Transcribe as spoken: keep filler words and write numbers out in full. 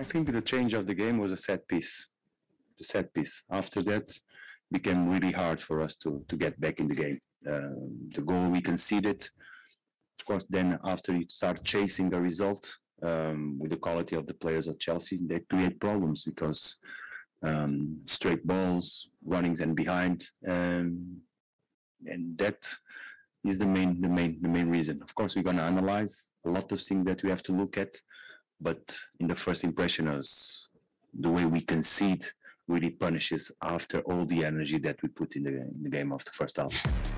I think the change of the game was a set piece. The set piece. After that, it became really hard for us to, to get back in the game. Uh, the goal we conceded, of course, then after you start chasing a result, um, with the quality of the players at Chelsea, they create problems because um, straight balls, runnings and behind, um, and that is the main, the main, the main reason. Of course, we're going to analyze a lot of things that we have to look at, but in the first impression, as the way we concede really punishes after all the energy that we put in the, in the game of the first half.